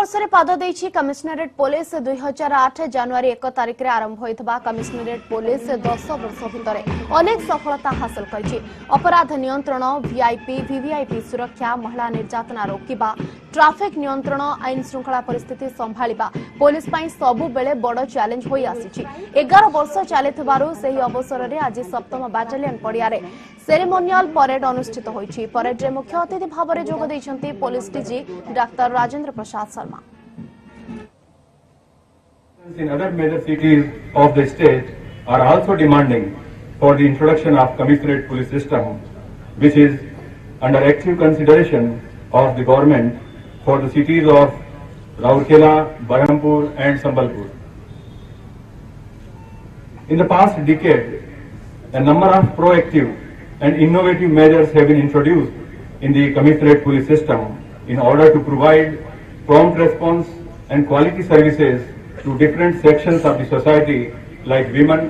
नूतन पाद देछि commissionerate police 2008 जनवरी 1 तारिख रे आरंभ होइतबा कमिशनरेट पुलिस 10 वर्ष भितरे अनेक सफलता हासिल करछि। अपराध नियंत्रण, वीआईपी वीवीआईपी सुरक्षा, महिला निर्यातना रोकिबा, ट्रैफिक नियंत्रण, आईन श्रृंखला परिस्थिति संभालिबा पुलिस पई सबु बेले बड़ चैलेंज होई आसीछि। 11 वर्ष चालितबारु सेही अवसर रे आज 7th बटालियन पडिया रे सेरेमोनियल परेड अनुष्ठित होइछि। परेड रे मुख्य अतिथि भाव रे जोग दैछन्ती police DG doctor Rajendra Prasad Sharma. In other major cities of the state are also demanding for the introduction of commissionerate police system, which is under active consideration of the government for the cities of Rourkela, Baranpur and Sambalpur. In the past decade, a number of proactive and innovative measures have been introduced in the commissionerate police system in order to provide prompt response and quality services to different sections of the society like women,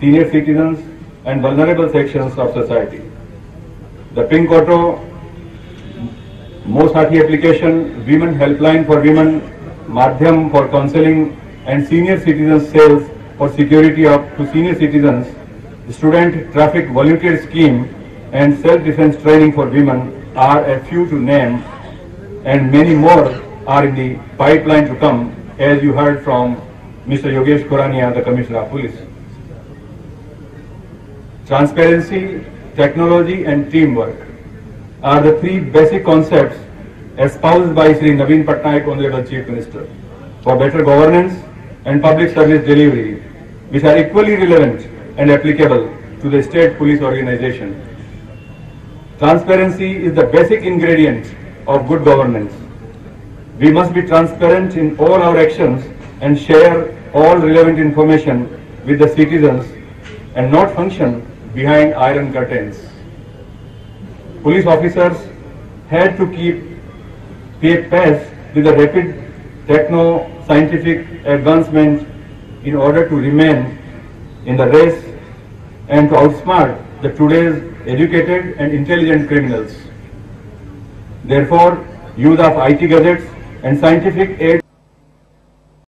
senior citizens and vulnerable sections of society. The Pink Auto, Mosati application, women helpline for women, Madhyam for counseling and senior citizens cells for security to senior citizens, student traffic volunteer scheme and self-defense training for women are a few to name, and many more are in the pipeline to come, as you heard from Mr. Yogesh Kuraniya, the Commissioner of Police. Transparency, technology and teamwork are the three basic concepts espoused by Shri Naveen Patnaik, Honorable Chief Minister, for better governance and public service delivery, which are equally relevant and applicable to the state police organization. Transparency is the basic ingredient of good governance. We must be transparent in all our actions and share all relevant information with the citizens and not function behind iron curtains. Police officers had to keep pace with the rapid techno-scientific advancement in order to remain in the race and to outsmart the today's educated and intelligent criminals. Therefore, use of IT gadgets and scientific aid